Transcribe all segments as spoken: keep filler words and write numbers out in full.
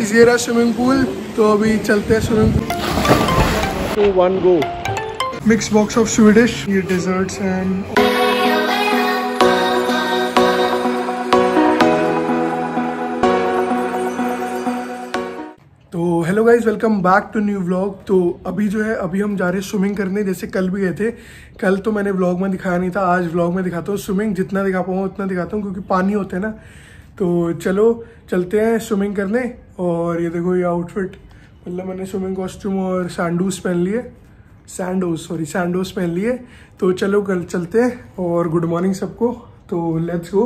Guys ये रहा swimming pool, तो अभी चलते हैं swimming pool. Two one go. Mix box of Swedish, ये डेजर्ट्स एंड तो hello guys welcome back to new vlog. तो अभी जो है अभी हम जा रहे हैं स्विमिंग करने, जैसे कल भी गए थे। कल तो मैंने व्लॉग में दिखाया नहीं था, आज व्लॉग में दिखाता हूँ। स्विमिंग जितना दिखा पाऊँ उतना दिखाता हूँ क्योंकि पानी होता है ना। तो चलो चलते हैं स्विमिंग करने। और ये देखो ये आउटफिट, मतलब मैंने स्विमिंग कॉस्ट्यूम और सैंडोस पहन लिए, सैंडोस सॉरी सैंडोस पहन लिए। तो चलो कल चलते हैं। और गुड मॉर्निंग सबको। तो let's go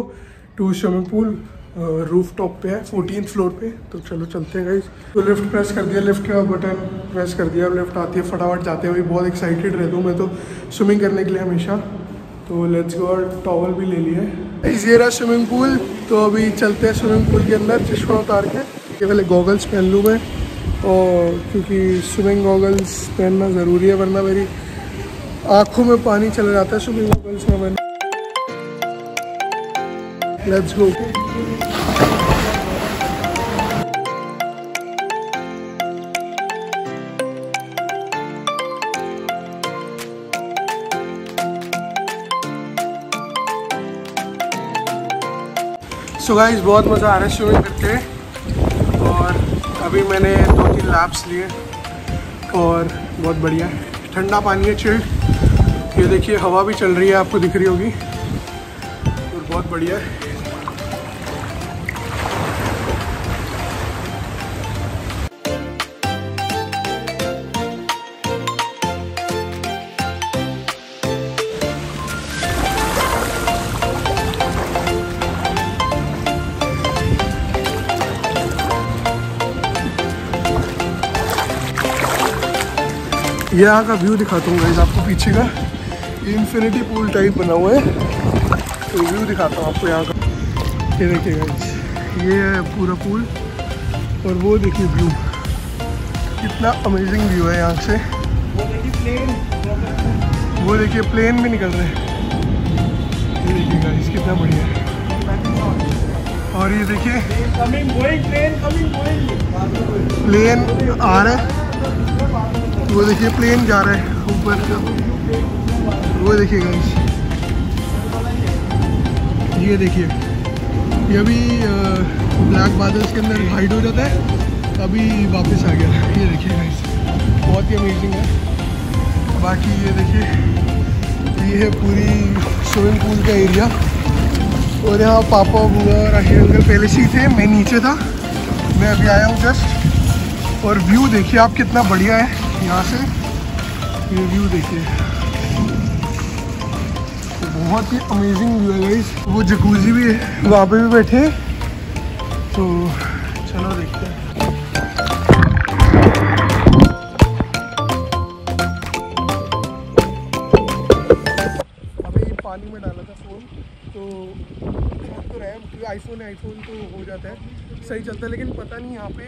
to swimming pool. Roof top पे है, फोर्टीन फ्लोर पे। तो चलो चलते हैं गाइज। तो लिफ्ट प्रेस कर दिया, लिफ्ट का बटन प्रेस कर दिया, लिफ्ट आती है, फटाफट जाते हैं। अभी बहुत एक्साइटेड रहता हूँ मैं तो स्विमिंग करने के लिए हमेशा। तो लेट्स गो। और टॉवल भी ले लिया है। ये रहा स्विमिंग पूल, तो अभी चलते हैं स्विमिंग पूल के अंदर। चश्मा उतार के पहले गॉगल्स पहन लूँ मैं, और क्योंकि स्विमिंग गॉगल्स पहनना ज़रूरी है वरना मेरी आँखों में पानी चला जाता है स्विमिंग गॉगल्स में। मैंने लेट्स गो। सो गाइस बहुत मज़ा आ रहा है स्विमिंग करके। और अभी मैंने दो तीन लैप्स लिए और बहुत बढ़िया है। ठंडा पानी है, चिल्ड। ये देखिए हवा भी चल रही है, आपको दिख रही होगी। और बहुत बढ़िया यहाँ का व्यू दिखाता हूँ गाइस आपको। पीछे का इन्फिनिटी पूल टाइप बना हुआ है, तो व्यू दिखाता हूँ आपको यहाँ का। ये देखिए गाइस, ये है पूरा पूल। और वो देखिए व्यू, कितना अमेजिंग व्यू है यहाँ से। वो देखिए प्लेन, वो देखिए प्लेन भी निकल रहे हैं। ये देखिए गाइस कितना बढ़िया है। और ये देखिए प्लेन आ रहा है, वो देखिए प्लेन जा रहा है ऊपर का। वो देखिए गाइस, ये देखिए ये अभी ब्लैक बादल्स के अंदर हाइड हो जाता है, अभी वापस आ गया। ये देखिए गाइस बहुत ही अमेजिंग है। बाकी ये देखिए ये है पूरी स्विमिंग पूल का एरिया। और यहाँ पापा बुआ और आखिर अंकल पहले से ही थे, मैं नीचे था, मैं अभी आया हूँ जस्ट। और व्यू देखिए आप कितना बढ़िया है यहाँ से। ये व्यू देखिए बहुत ही अमेजिंग व्यू है गाइस। वो जकूजी भी है, वहाँ पे भी बैठे। तो चलो देखते हैं। अभी पानी में डाला था फ़ोन, तो तो रैम क्योंकि आईफोन है, आईफोन तो हो जाता है, सही चलता है। लेकिन पता नहीं यहाँ पे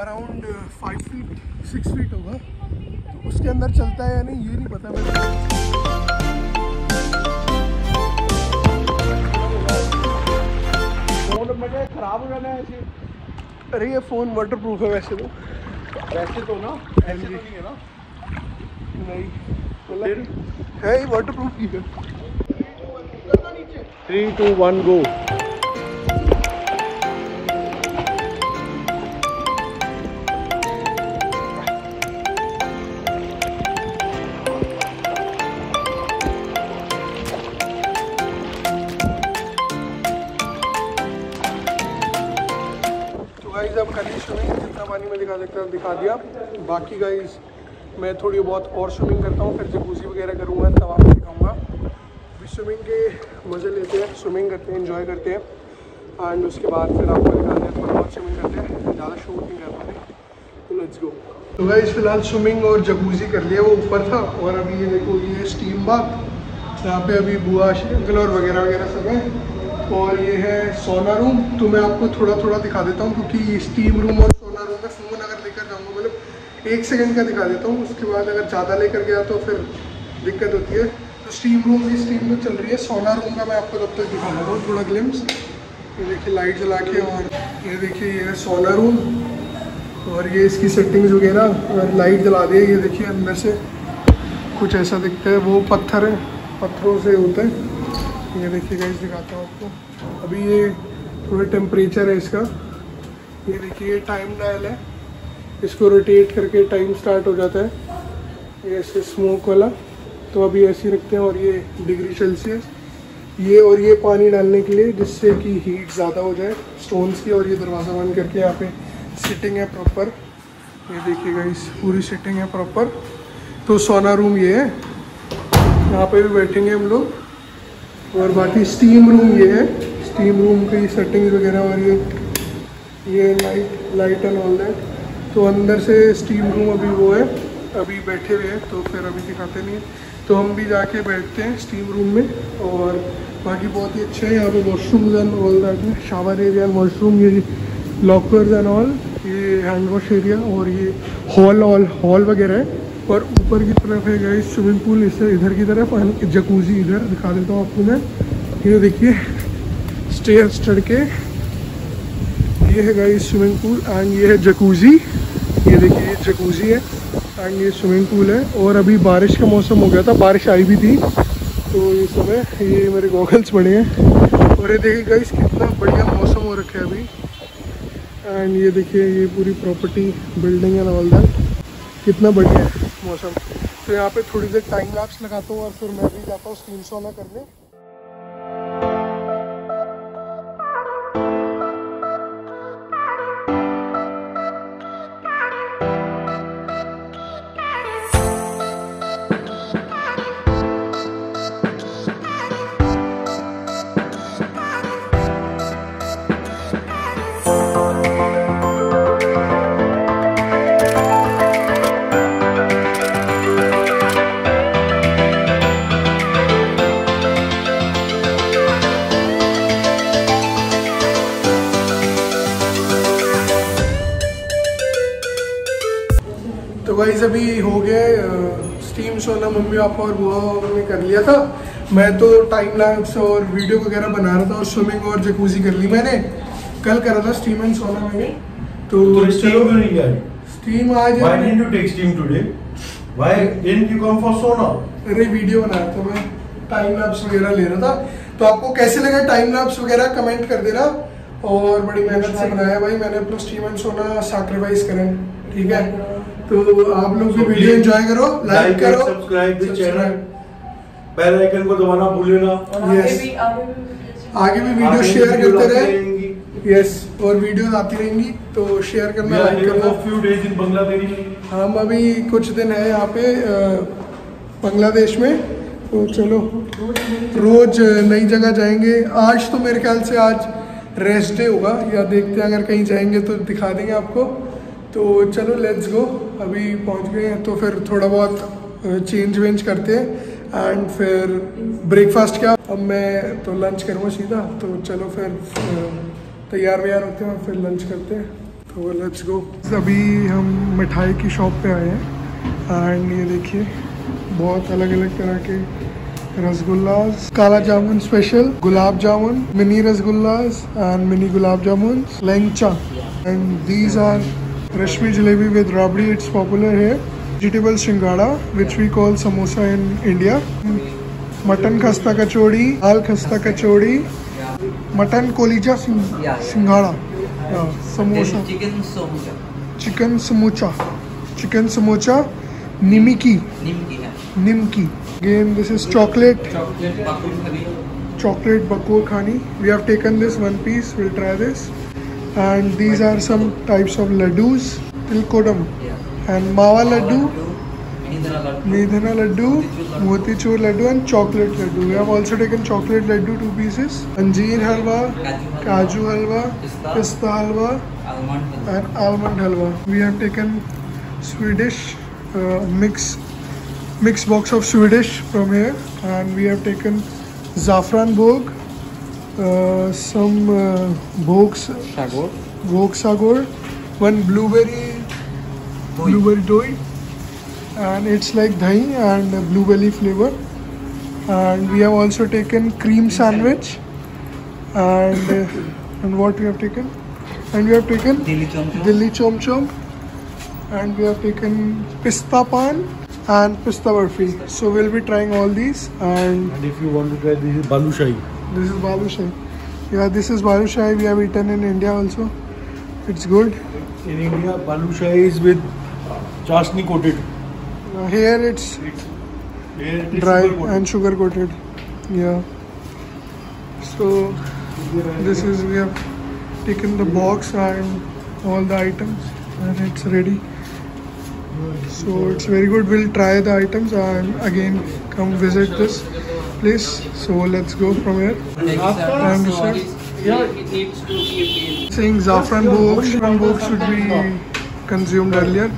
around five feet six feet होगा, तो उसके अंदर चलता है या नहीं ये नहीं पता मेरे। खराब हो जाना है ऐसे। अरे ये फ़ोन वाटर प्रूफ है वैसे तो, वैसे तो ना ऐसे तो नहीं है ना, नहीं मतलब है ये वाटर प्रूफ ही है। Three two one go. अब करीब स्विमिंग जितना पानी में दिखा सकता है दिखा दिया। बाकी गाइज मैं थोड़ी बहुत और स्विमिंग करता हूँ, फिर जकूजी वगैरह करूँगा तब आपको दिखाऊँगा। फिर स्विमिंग के मज़े लेते हैं, स्विमिंग करते हैं, एंजॉय करते हैं। एंड उसके बाद फिर आपको दिखाते हैं, थोड़ा बहुत स्विमिंग करते हैं, ज़्यादा शूट नहीं कर पाते। तो लेट्स गो। तो गाइज फिलहाल स्विमिंग और जकूजी कर लिया, वो ऊपर था। और अभी ये देखो ये स्टीम बाथ, यहाँ पे अभी बुआ अंकल और वगैरह वगैरह सब है। और ये है सोना रूम, तो मैं आपको थोड़ा थोड़ा दिखा देता हूँ क्योंकि स्टीम रूम और सोना रूम में फ़ोन अगर लेकर जाऊँगा मतलब एक सेकंड का दिखा देता हूँ, उसके बाद अगर ज़्यादा लेकर गया तो फिर दिक्कत होती है। तो स्टीम रूम की स्टीम में चल रही है, सोना रूम का मैं आपको तब तक दिखा देता हूँ थोड़ा ग्लिम्स। ये देखिए लाइट जला के। और ये देखिए ये है सोना रूम, और ये इसकी सेटिंग्स हो गई ना, और लाइट जला दी है। ये देखिए अंदर से कुछ ऐसा दिखता है, वो पत्थर है, पत्थरों से होता है। ये देखिए गाइस दिखाता हूँ आपको। अभी ये थोड़ा टेम्परेचर है इसका, ये देखिए टाइम डायल है, इसको रोटेट करके टाइम स्टार्ट हो जाता है, ये ऐसे स्मोक वाला। तो अभी ऐसे रखते हैं, और ये डिग्री सेल्सियस ये, और ये पानी डालने के लिए जिससे कि हीट ज़्यादा हो जाए स्टोन्स की। और ये दरवाज़ा बंद करके यहाँ पे सिटिंग है प्रॉपर, ये देखिएगा इस पूरी सिटिंग है प्रॉपर। तो सोना रूम ये है, यहाँ पे भी बैठेंगे हम लोग। और बाकी स्टीम रूम ये है, स्टीम रूम की सेटिंग्स वगैरह, और ये ये light light and all that. तो अंदर से स्टीम रूम अभी वो है, अभी बैठे हुए हैं तो फिर अभी दिखाते नहीं है, तो हम भी जाके बैठते हैं स्टीम रूम में। और बाकी बहुत ही अच्छा है यहाँ पे, वॉशरूम्स एंड ऑल दैट में शावर एरिया एंड वॉशरूम, ये लॉकर्स एंड ऑल, ये हैंड वॉश एरिया, और ये हॉल ऑल हॉल वगैरह है। और ऊपर की तरफ है गाइस स्विमिंग पूल, इससे इधर की तरफ पानी, जकूजी इधर दिखा देता हूँ आपको मैं। ये देखिए स्टेयर चढ़ के ये है गाइस स्विमिंग पूल, एंड ये है जकूजी, ये देखिए ये जकूजी है, एंड ये स्विमिंग पूल है। और अभी बारिश का मौसम हो गया था, बारिश आई भी थी, तो ये सब है। ये मेरे गॉगल्स पड़े हैं, और ये देखिए गाइस कितना बढ़िया मौसम हो रखा है अभी। एंड ये देखिए ये पूरी property, building and all that, कितना बढ़िया है मौसम। तो यहाँ पर थोड़ी देर टाइम लैप्स लगाता हूँ, और फिर मैं भी जाता हूँ स्क्रीन शॉट करने। गाइस अभी हो गए स्टीम सोना, मम्मी पापा और बुआ ने कर लिया था। मैं तो टाइम लैप्स और वीडियो वगैरह बना रहा था, और स्विमिंग और जकूजी कर ली मैंने, कल करा था स्टीम एंड सोना मैंने। तो चलो स्टीम आज, why didn't you take steam today, why didn't you come for sauna? अरे वीडियो बना रहा था मैं, टाइम लैप्स वगैरह ले रहा था। तो आपको कैसे लगा टाइम लैप्स वगैरह कमेंट कर देना। और बड़ी मेहनत से बनाया भाई मैंने अपना स्टीम एंड सोना, सैक्रिफाइस करें, ठीक है। तो आप लोग भी वीडियो एंजॉय करो, लाइक करो, subscribe the channel, bell icon को दबाना भूलिए ना। यस, आगे भी वीडियो शेयर करते रहेंगे, यस, और वीडियोस आती रहेंगी, तो शेयर करना, लाइक करना। फ्यू डेज इन बांग्लादेश, हम अभी कुछ दिन है यहाँ पे बांग्लादेश में, तो चलो रोज नई जगह जाएंगे। आज तो मेरे ख्याल से आज रेस्ट डे होगा, या देखते हैं अगर कहीं जाएंगे तो दिखा देंगे आपको। तो चलो लेट्स गो, अभी पहुंच गए हैं, तो फिर थोड़ा बहुत चेंज वेंज करते हैं, एंड फिर ब्रेकफास्ट क्या, अब मैं तो लंच करूँगा सीधा। तो चलो फिर तैयार व्यार होते हैं, फिर लंच करते हैं, तो लेट्स गो। अभी हम मिठाई की शॉप पे आए हैं, एंड ये देखिए बहुत अलग अलग तरह के rasgullas, kala jamun special, gulab jamun, mini rasgullas and mini gulab jamun, लंचा, and these are Rashmi jalebi with rabdi, it's popular here. Vegetable shingada, which we call samosa in India. Mutton khasta kachori, dal khasta kachori, mutton kolija shingada, yeah, samosa, chicken samosa, chicken samosa, chicken samosa, nimki, nimki, nimki. Again, this is chocolate, chocolate bakur khani, chocolate bakur khani. We have taken this one piece. We'll try this. And these are some types of laddus, tilkodam, yeah, and mawa laddu, nidhana laddu, motichur laddu, and chocolate laddu. We have also taken chocolate laddu two pieces, anjeer halwa, kaju halwa, pista halwa, and almond halwa. We have taken Swedish uh, mix mix box of Swedish from here, and we have taken saffron bhog. Uh, some uh, bhogs, sagor, bhog sagor, one blueberry, doi. blueberry doi, and it's like dahi and blueberry flavor. And we have also taken cream sandwich, and uh, and what we have taken, and we have taken dilli chom chom, dilli chom chom, and we have taken pista pan and pista barfi. So we'll be trying all these. And, and if you want to try, this is balushai. This is balushai. Yeah, this is balushai. We have eaten in India also. It's good. In India, balushai is with chashni coated. Uh, here it's, it's here it is dry and sugar coated. Yeah. So this is, we have taken the box and all the items and it's ready. So it's very good. We'll try the items and again come visit this place. So let's go from here. And yeah, saying saffron book should be consumed earlier.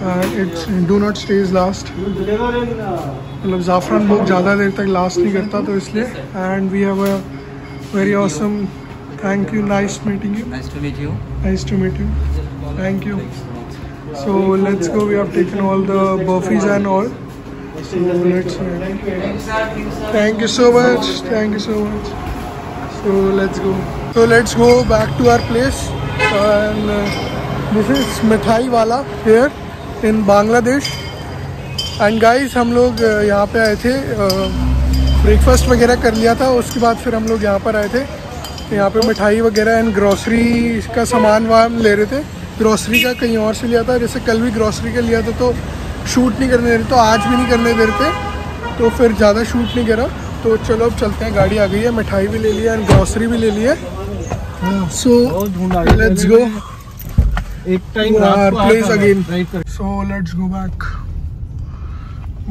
And it's do not stays last. मतलब ज़ाफ़रान बहुत ज़्यादा देर तक last नहीं करता तो इसलिए. And we have a very awesome. Thank you. Nice meeting you. Nice to meet you. Nice to meet you. Thank you. So let's go. We have taken all the barfis and all. So let's. Thank you so much. Thank you so much. So let's go. So let's go back to our place. And this is mithai wala here in Bangladesh. And guys, हम लोग यहाँ पे आए थे, breakfast वगैरह कर लिया था. उसके बाद फिर हम लोग यहाँ पर आए थे. यहाँ पे मिठाई वगैरह एंड ग्रॉसरी का सामान वाम ले रहे थे. ग्रॉसरी का कहीं और से लिया था. जैसे कल भी ग्रॉसरी का लिया था तो शूट नहीं करने दे रहे, तो आज भी नहीं करने दे रहे थे, तो फिर ज़्यादा शूट नहीं करा. तो चलो अब चलते हैं. गाड़ी आ गई है. मिठाई भी ले लिया एंड ग्रॉसरी भी ले लिया. So let's go place again. So let's go back.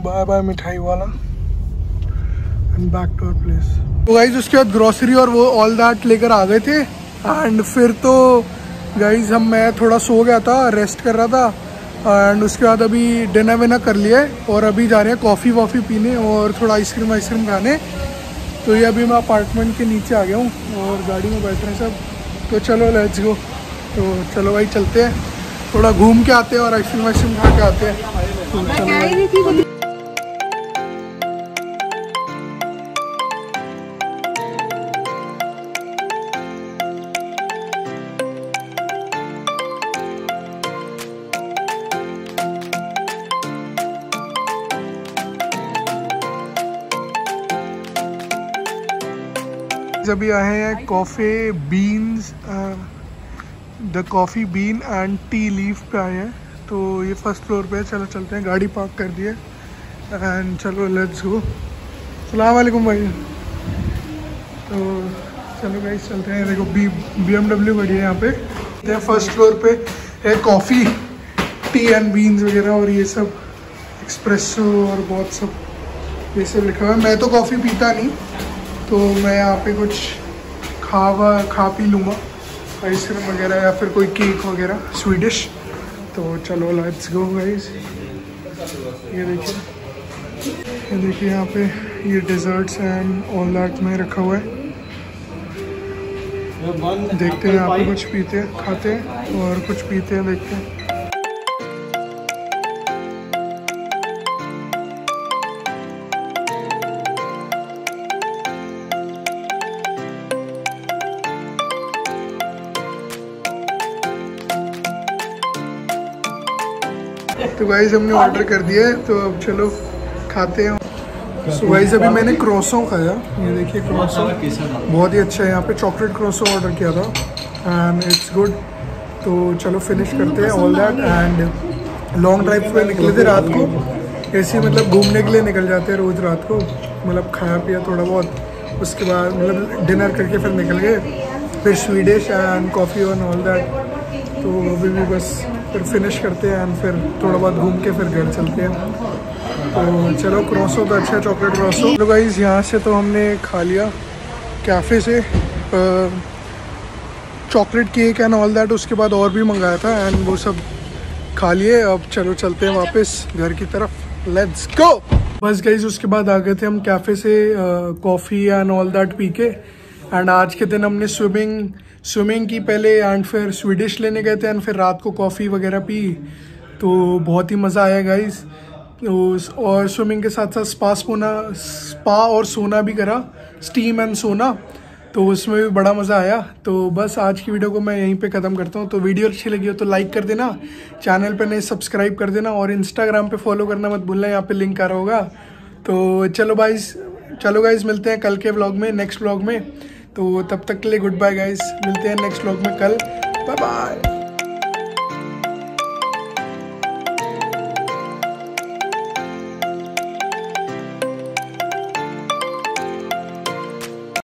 Bye bye mithai wala. And back to our place. तो गाइज उसके बाद ग्रॉसरी और वो ऑल दैट लेकर आ गए थे. एंड फिर तो गाइज हम मैं थोड़ा सो गया था, रेस्ट कर रहा था. एंड उसके बाद अभी डिनर विनर कर लिया है और अभी जा रहे हैं कॉफ़ी वॉफ़ी पीने और थोड़ा आइसक्रीम आइसक्रीम खाने. तो ये अभी मैं अपार्टमेंट के नीचे आ गया हूँ और गाड़ी में बैठ रहे हैं सब. तो चलो लेट्स गो. तो चलो भाई चलते हैं, थोड़ा घूम के आते हैं और आइसक्रीम आइसक्रीम खा के आते हैं. तो अभी आए हैं coffee beans, the coffee bean and tea leaf पे आए हैं. तो ये फर्स्ट फ्लोर पे है. चलो चलते हैं, गाड़ी पार्क कर दी है. एंड चलो लेट्स गो. अस्सलाम वालेकुम भाई. तो चलो भाई चलते हैं. देखो बी बी एम डब्ल्यू गाड़ी है यहाँ पे. तो फर्स्ट फ्लोर पे है कॉफ़ी, टी एंड बीन्स वगैरह और ये सब, एक्सप्रेसो और बहुत सब ये सब लिखा हुआ है. मैं तो कॉफ़ी पीता नहीं, तो मैं यहाँ पे कुछ खावा खा पी लूँगा, आइसक्रीम वगैरह या फिर कोई केक वगैरह स्वीडिश. तो चलो लेट्स गो गाइस. ये देखिए, ये देखिए यहाँ पे ये डेजर्ट्स एंड ऑल दैट में रखा हुआ है. देखते हैं यहाँ पे कुछ पीते हैं, खाते हैं और कुछ पीते हैं, देखते हैं. तो गाइस हमने ऑर्डर कर दिया है, तो अब चलो खाते हैं. सो गाइस अभी मैंने क्रोसो खाया. ये देखिए क्रोसो बहुत ही अच्छा है. यहाँ पे चॉकलेट क्रोसो ऑर्डर किया था एंड इट्स गुड. तो चलो फिनिश करते हैं all that. And long drive पे निकले थे रात को, ऐसे मतलब घूमने के लिए निकल जाते हैं रोज़ रात को. मतलब खाया पिया थोड़ा बहुत, उसके बाद मतलब डिनर करके फिर निकल गए, फिर Swedish and coffee and all that. तो अभी भी बस फिर फिनिश करते हैं एंड फिर थोड़ा बहुत घूम के फिर घर चलते हैं. तो चलो क्रोसो तो अच्छा, चॉकलेट क्रोसो. तो गाइस यहाँ से तो हमने खा लिया कैफ़े से chocolate cake and all that. उसके बाद और भी मंगाया था एंड वो सब खा लिए. अब चलो चलते हैं वापस घर की तरफ. Let's go. बस गाइस उसके बाद आ गए थे हम कैफ़े से कॉफ़ी एंड ऑल दैट पी के. एंड आज के दिन हमने स्विमिंग स्विमिंग की पहले एंड फिर स्वीडिश लेने गए थे एंड फिर रात को कॉफ़ी वगैरह पी. तो बहुत ही मज़ा आया गाइस. और स्विमिंग के साथ साथ स्पा सोना स्पा और सोना भी करा, स्टीम एंड सोना. तो तो उसमें भी बड़ा मज़ा आया। तो बस आज की वीडियो को मैं यहीं पे ख़त्म करता हूँ। तो वीडियो अच्छी लगी हो तो लाइक कर देना, चैनल पे नए सब्सक्राइब कर देना और इंस्टाग्राम पे फॉलो करना मत भूलना, यहाँ पे लिंक आ रहा होगा। तो चलो गाइस चलो गाइस मिलते हैं कल के व्लॉग में, नेक्स्ट व्लॉग में। तो तब तक के लिए गुड बाय गाइस, मिलते हैं नेक्स्ट व्लॉग में कल, बाय बाय।